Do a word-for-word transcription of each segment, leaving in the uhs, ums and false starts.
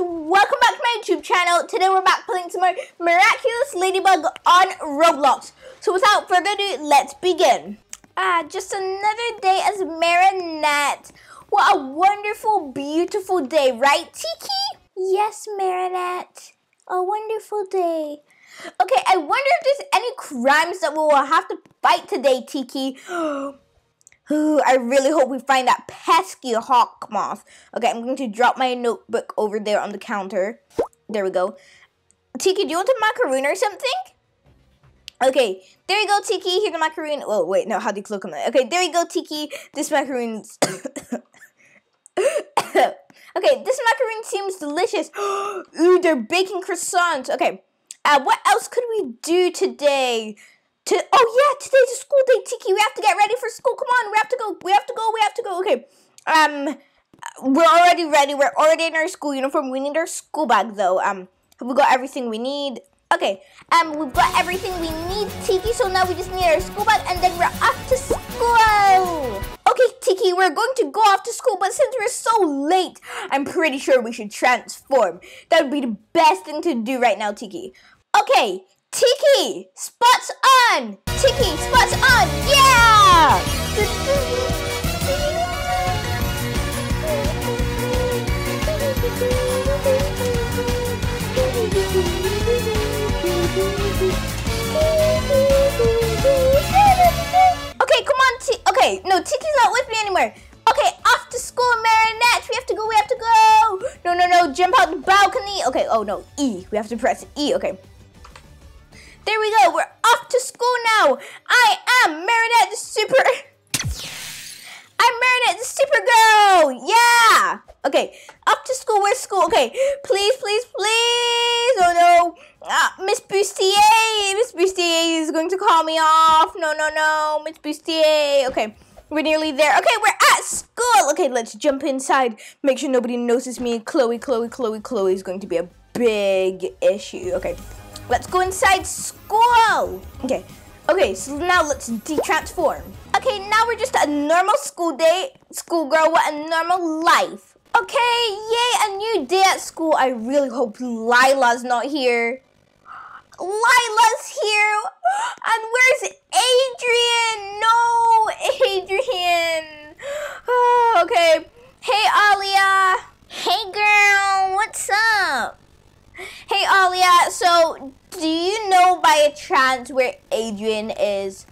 welcome back to my YouTube channel. Today we're back playing some more Miraculous Ladybug on Roblox. So without further ado, let's begin. Ah, just another day as Marinette. What a wonderful, beautiful day, right, Tikki? Yes, Marinette. A wonderful day. Okay, I wonder if there's any crimes that we will have to fight today, Tikki. Ooh, I really hope we find that pesky Hawkmoth. Okay, I'm going to drop my notebook over there on the counter. There we go. Tikki, do you want a macaroon or something? Okay, there you go, Tikki. Here's the macaroon. Oh, wait, no, how do you click on that? Okay, there you go, Tikki. This macaroon's... okay, this macaroon seems delicious. Ooh, they're baking croissants. Okay, uh, what else could we do today? To, oh yeah, today's a school day, Tikki. We have to get ready for school. Come on, we have to go. We have to go. We have to go. Okay, um, we're already ready. We're already in our school uniform. We need our school bag though. Um, have we got everything we need? Okay, um, we've got everything we need, Tikki. So now we just need our school bag, and then we're off to school. Okay, Tikki, we're going to go off to school, but since we're so late, I'm pretty sure we should transform. That would be the best thing to do right now, Tikki. Okay. Tikki, spots on! Tikki, spots on! Yeah! Okay, come on, T okay, no, Tikki's not with me anymore. Okay, off to school, Marinette. We have to go, we have to go. No, no, no, jump out the balcony. Okay, oh no, E. We have to press E, okay. There we go, we're off to school now. I am Marinette the Super... I'm Marinette the Supergirl, yeah! Okay, up to school, where's school? Okay, please, please, please, oh no. Uh, Miss Bustier, Miss Bustier is going to call me off. No, no, no, Miss Bustier. Okay, we're nearly there. Okay, we're at school. Okay, let's jump inside. Make sure nobody notices me. Chloe, Chloe, Chloe, Chloe is going to be a big issue, okay. Let's go inside school. Okay, okay, so now let's de-transform. Okay, now we're just a normal school day. Schoolgirl, what a normal life. Okay, yay, a new day at school. I really hope Lila's not here. Lila's here. And where's Adrien? No, Adrien. Oh, okay, hey, Alya. Hey, girl, what's up? Hey, Alya, so do you know by a chance where Adrien is?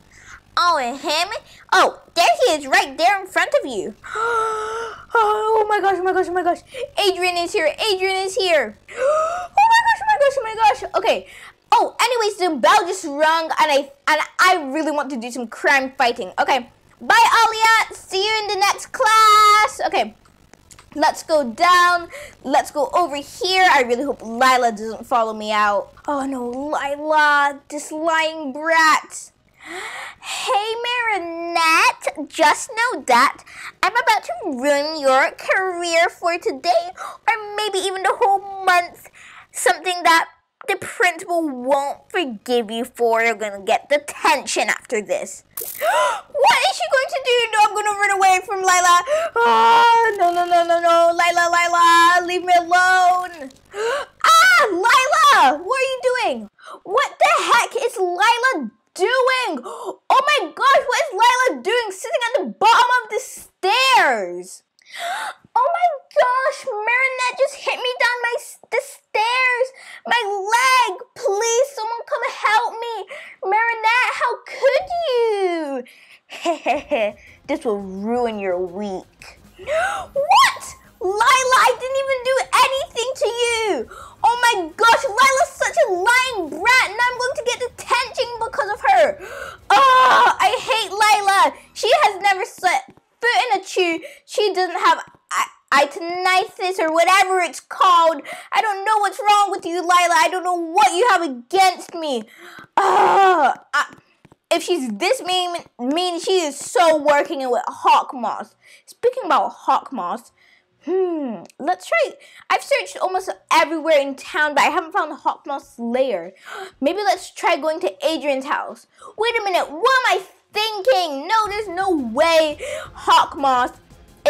Oh, and him? Oh, there he is, right there in front of you. Oh my gosh, oh my gosh, oh my gosh. Adrien is here, Adrien is here. Oh my gosh, oh my gosh, oh my gosh. Okay, oh, anyways, the bell just rung, and I, and I really want to do some crime fighting. Okay, bye, Alya, see you in the next class. Okay. Let's go down. Let's go over here. I really hope Lila doesn't follow me out. Oh no, Lila, this lying brat. Hey, Marinette, just know that I'm about to ruin your career for today, or maybe even the whole month. Something that the principal won't forgive you for. You're gonna get detention after this. What is she going to do? No, I'm gonna run away from Lila. Oh, no, no, no, no, no. Lila, Lila, leave me alone. Ah, Lila, what are you doing? What the heck is Lila doing? Oh my gosh, what is Lila doing sitting at the bottom of the stairs? Oh my gosh, Marinette just hit me down my the stairs. My leg, please, someone come help me. Marinette, how could you? Hehehe, this will ruin your week. What? Lila, I didn't even do anything to you. Oh my gosh, Lila's such a lying brat, and I'm going to get detention because of her. Oh, I hate Lila. She has never slept. In a chew, she doesn't have itinitis or whatever it's called. I don't know what's wrong with you, Lila. I don't know what you have against me. Uh, I, if she's this mean, mean, she is so working it with Hawkmoth. Speaking about Hawkmoth, hmm, let's try. I've searched almost everywhere in town, but I haven't found Hawkmoth's lair. Maybe let's try going to Adrien's house. Wait a minute, what am I thinking? No, there's no way Hawkmoth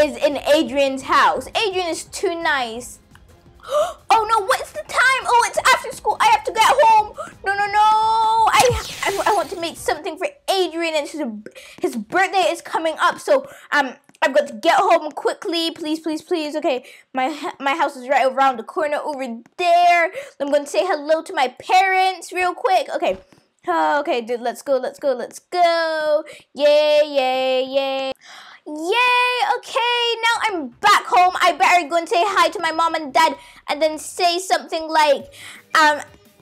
is in Adrien's house. Adrien is too nice. Oh no, what's the time? Oh, it's after school. I have to get home. No, no, no. I I, I want to make something for Adrien, and his, his birthday is coming up. So um, I've got to get home quickly. Please, please, please. Okay, my my house is right around the corner over there. I'm going to say hello to my parents real quick. Okay. Oh, okay, dude, let's go, let's go, let's go. Yay, yay, yay. Yay, okay, now I'm back home. I better go and say hi to my mom and dad and then say something like, um,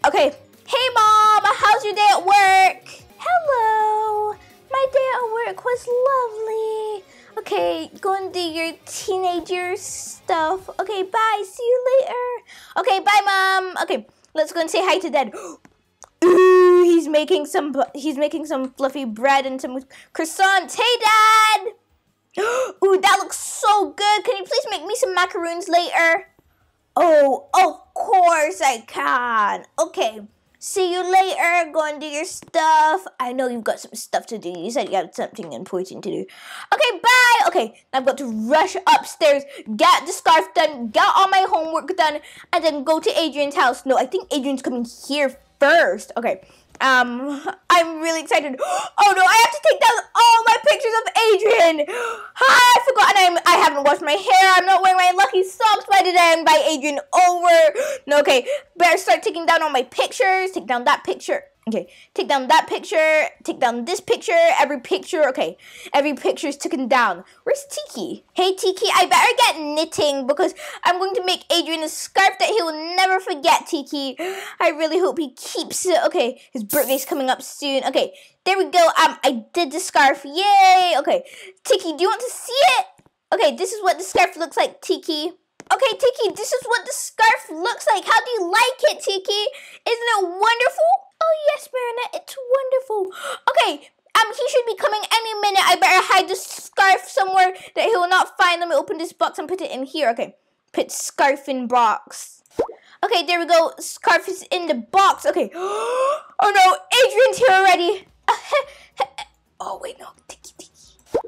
okay. Hey, Mom, how's your day at work? Hello, my day at work was lovely. Okay, go and do your teenager stuff. Okay, bye, see you later. Okay, bye, Mom. Okay, let's go and say hi to Dad. Ooh, he's making some he's making some fluffy bread and some croissants. Hey, Dad! Ooh, that looks so good. Can you please make me some macaroons later? Oh, of course I can. Okay, see you later. Go and do your stuff. I know you've got some stuff to do. You said you had something important to do. Okay, bye. Okay, I've got to rush upstairs, get the scarf done, get all my homework done, and then go to Adrien's house. No, I think Adrien's coming here first. Okay, um, I'm really excited. Oh no, I have to take down all my pictures of Adrien. I forgot, and I'm, I haven't washed my hair. I'm not wearing my lucky socks. Why did I invite Adrien over? No, okay, better start taking down all my pictures. Take down that picture. Okay, take down that picture. Take down this picture. Every picture. Okay, every picture is taken down. Where's Tikki? Hey, Tikki, I better get knitting because I'm going to make Adrien a scarf that he will never forget, Tikki. I really hope he keeps it. Okay, his birthday's coming up soon. Okay, there we go. Um, I did the scarf. Yay! Okay, Tikki, do you want to see it? Okay, this is what the scarf looks like, Tikki. Okay, Tikki, this is what the scarf looks like. How do you like it, Tikki? Isn't it wonderful? Oh, yes, Marinette, it's wonderful. Okay, um, he should be coming any minute. I better hide the scarf somewhere that he will not find. Let me open this box and put it in here. Okay, put scarf in box. Okay, there we go. Scarf is in the box. Okay. Oh, no, Adrien's here already. Oh, wait, no. Tikki, Tikki.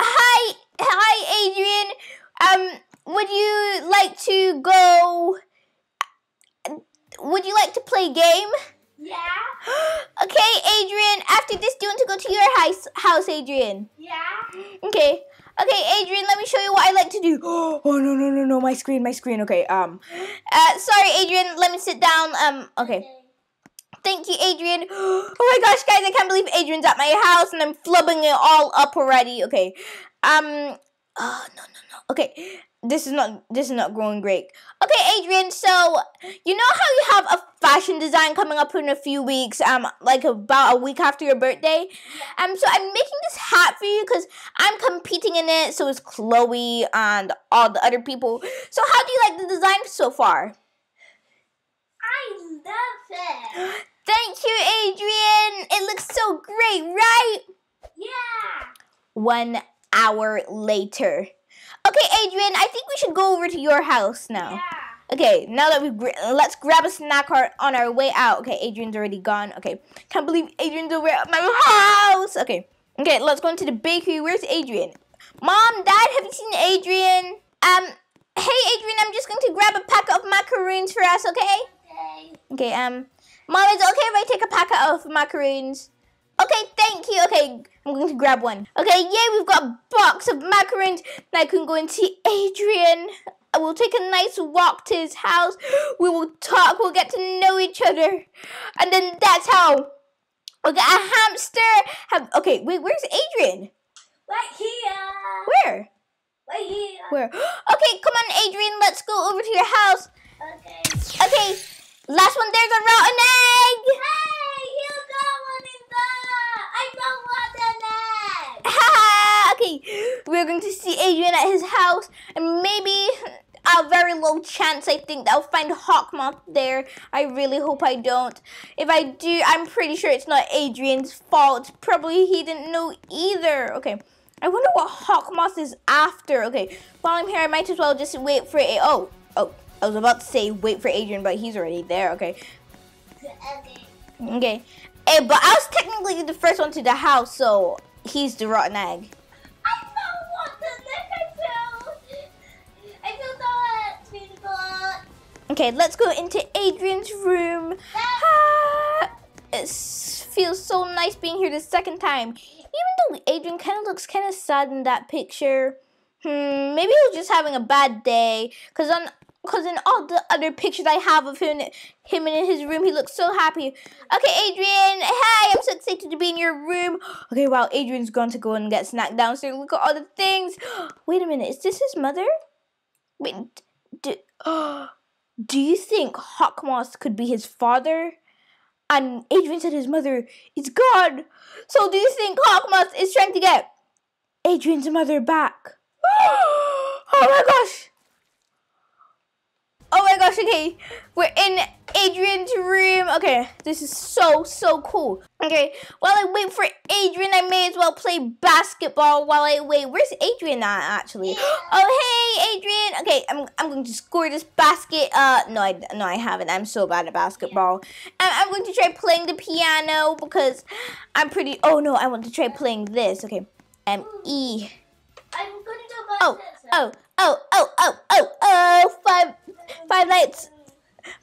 Hi, hi, Adrien. Um, would you like to go... Would you like to play a game? Yeah. Okay, Adrien, after this, do you want to go to your house, house, Adrien? Yeah. Okay. Okay, Adrien, let me show you what I like to do. Oh, no, no, no, no, my screen, my screen. Okay, um. Uh, sorry, Adrien, let me sit down. Um, okay. okay. Thank you, Adrien. Oh, my gosh, guys, I can't believe Adrien's at my house, and I'm flubbing it all up already. Okay. Um, oh, no, no, no. Okay. This is not this is not going great. Okay, Adrien, so you know how you have a fashion design coming up in a few weeks, um, like about a week after your birthday? Um, so I'm making this hat for you because I'm competing in it, so is Chloe and all the other people. So how do you like the design so far? I love it. Thank you, Adrien. It looks so great, right? Yeah. One hour later. Okay, Adrien, I think we should go over to your house now. Yeah. Okay, now that we gra let's grab a snack cart on our way out. Okay, Adrien's already gone. Okay, can't believe Adrien's over at my house. Okay, okay, let's go into the bakery. Where's Adrien? Mom, Dad, have you seen Adrien? Um, hey, Adrien, I'm just going to grab a packet of macaroons for us. Okay. Okay. Okay. Um, Mom, is it okay if I take a packet of macaroons? Okay, thank you. Okay, I'm going to grab one. Okay, yay, we've got a box of macaroons. Now I can go and see Adrien. I will take a nice walk to his house. We will talk. We'll get to know each other. And then that's how we'll get a hamster. Have, okay, wait, where's Adrien? Right here. Where? Right here. Where? Okay, come on, Adrien. Let's go over to your house. Okay. Okay, last one. There's a rotten egg. Hey, you got one in there. I don't want an egg. Okay, we're going to see Adrien at his house, and maybe a very low chance I think that I'll find Hawkmoth there. I really hope I don't. If I do, I'm pretty sure it's not Adrien's fault. Probably he didn't know either. Okay, I wonder what Hawkmoth is after. Okay, while I'm here, I might as well just wait for a. Oh, oh, I was about to say wait for Adrien, but he's already there. Okay. Okay. Okay. Hey, but I was technically the first one to the house, so he's the rotten egg. I don't want the neck I found. Okay, let's go into Adrien's room. Ah, it feels so nice being here the second time. Even though Adrien kind of looks kind of sad in that picture. Hmm, maybe he was just having a bad day. Because on, because in all the other pictures I have of him, him in his room, he looks so happy. Okay, Adrien, hi, I'm so excited to be in your room. Okay, wow, Adrien's going to go and get snack downstairs. Look at all the things. Wait a minute, is this his mother? Wait, do, oh, do you think Hawkmoth could be his father? And Adrien said his mother is gone. So do you think Hawkmoth is trying to get Adrien's mother back? Oh my gosh. Oh my gosh, okay. We're in Adrien's room. Okay, this is so, so cool. Okay, while I wait for Adrien, I may as well play basketball while I wait. Where's Adrien at, actually? Oh, hey, Adrien. Okay, I'm, I'm going to score this basket. Uh, no, I, no, I haven't. I'm so bad at basketball. I'm, I'm going to try playing the piano because I'm pretty... Oh, no, I want to try playing this. Okay, M E. I'm going to buy oh, this. Oh, oh, oh, oh, oh, oh, five, five nights,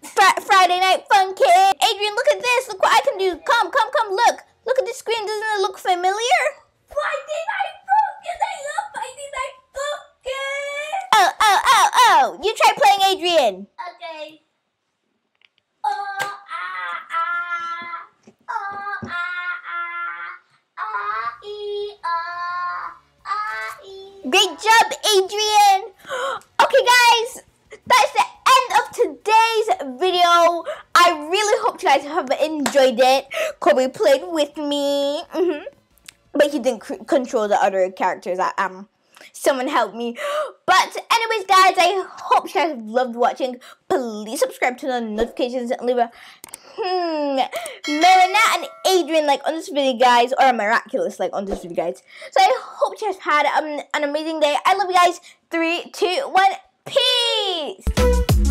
Fr Friday Night Funkin'. Adrien, look at this, look what I can do. Come, come, come, look. Look at the screen, doesn't it look familiar? Friday Night Funkin', I love Friday Night Funkin'. Oh, oh, oh, oh, you try playing, Adrien. Okay. Oh, ah, ah, oh, ah, ah, ah, ee, ah. Great job, Adrien! Okay, guys, that's the end of today's video. I really hope you guys have enjoyed it. Chloe played with me, mm-hmm. but he didn't c control the other characters. I, um, someone helped me. But anyways, guys, I hope you guys loved watching. Please subscribe to the notifications and leave a hmm, Marinette and Adrien like on this video, guys, or a Miraculous like on this video, guys. So I hope you guys had um, an amazing day. I love you guys. Three, two, one, peace.